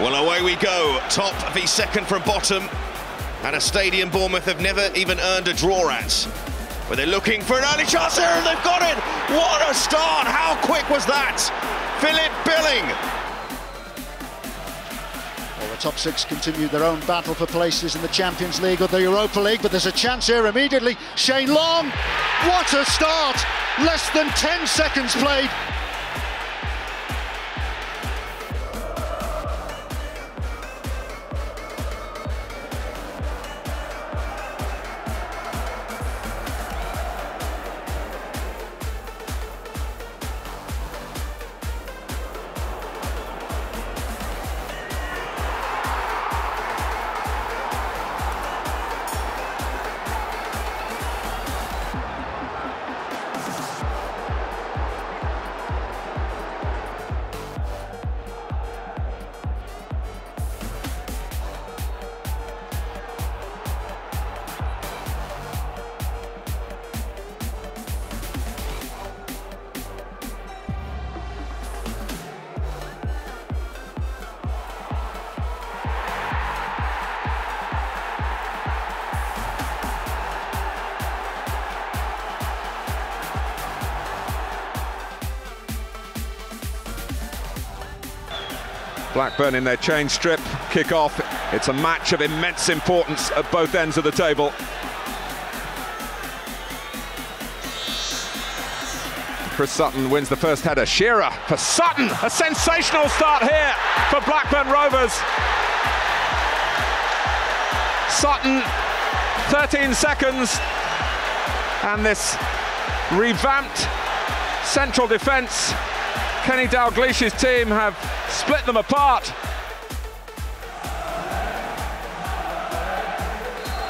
Well, away we go. Top v second from bottom. And a stadium Bournemouth have never even earned a draw at. But they're looking for an early chance here, and they've got it! What a start! How quick was that? Philip Billing! Well, the top six continued their own battle for places in the Champions League or the Europa League, but there's a chance here immediately. Shane Long! What a start! Less than 10 seconds played. Blackburn in their chain strip, kick-off. It's a match of immense importance at both ends of the table. Chris Sutton wins the first header. Shearer for Sutton. A sensational start here for Blackburn Rovers. Sutton, 13 seconds. And this revamped central defence. Kenny Dalglish's team have split them apart.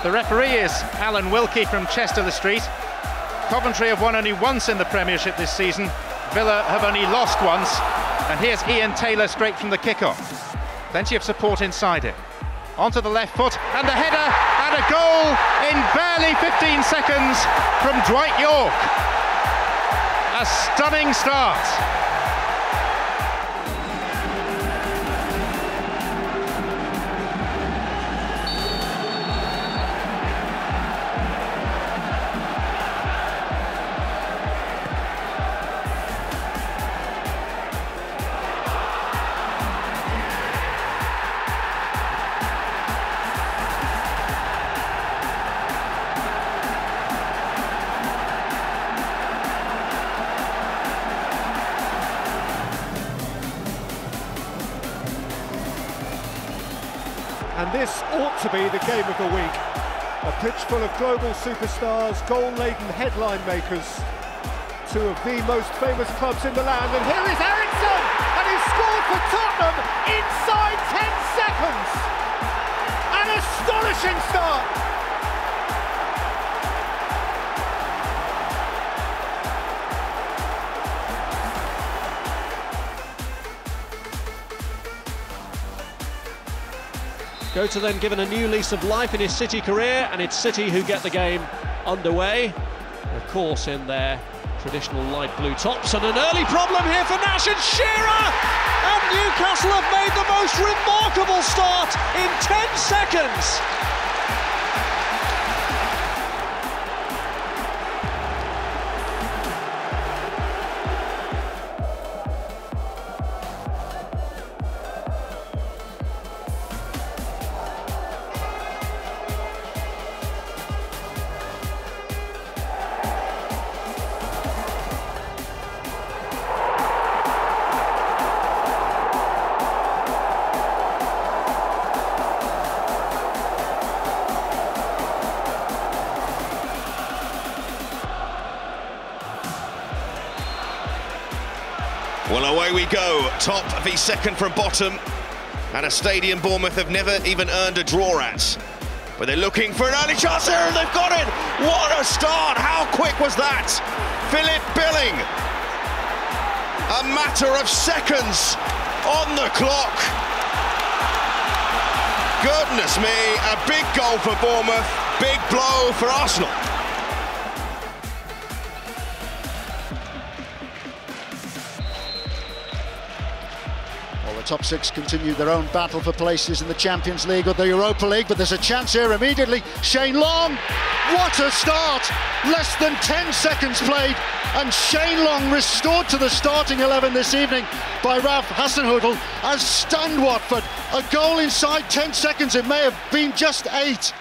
The referee is Alan Wilkie from Chester the Street. Coventry have won only once in the Premiership this season. Villa have only lost once. And here's Ian Taylor straight from the kickoff. Plenty of support inside it. Onto the left foot and a header and a goal in barely 15 seconds from Dwight York. A stunning start. And this ought to be the game of the week. A pitch full of global superstars, goal-laden headline makers, two of the most famous clubs in the land. And here is Eriksen, and he scored for Tottenham inside 10 seconds. An astonishing start. Gota then given a new lease of life in his City career, and it's City who get the game underway. Of course, in their traditional light blue tops, and an early problem here for Nash and Shearer! And Newcastle have made the most remarkable start in 10 seconds! Well, away we go. Top v second from bottom. And a stadium Bournemouth have never even earned a draw at. But they're looking for an early chance here, and they've got it! What a start! How quick was that? Philip Billing! A matter of seconds on the clock. Goodness me, a big goal for Bournemouth, big blow for Arsenal. The The top six continue their own battle for places in the Champions League or the Europa League, but there's a chance here immediately. Shane Long, what a start! Less than 10 seconds played, and Shane Long restored to the starting 11 this evening by Ralph Hasenhuttl, has stunned Watford. A goal inside 10 seconds, it may have been just 8.